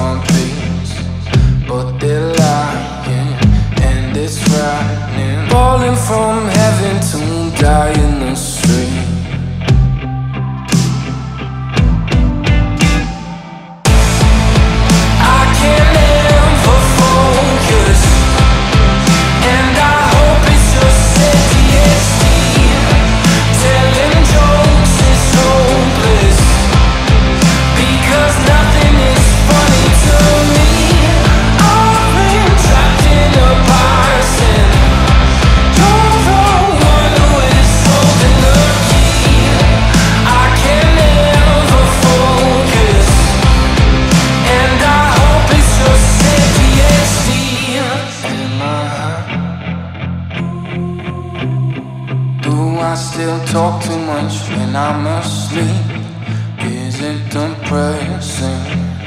phone rings, but they're lying, and it's frightening. Falling from heaven to die in the street. I can't ever focus, and I hope it's just PTSD. Telling jokes is hopeless, because nothing is funny to me. I've been trapped in a prison. You're the one who is holding the key. I can never focus, and I hope it's just PTSD. Am I high? Do I still talk too much when I'm asleep? Is it depressing?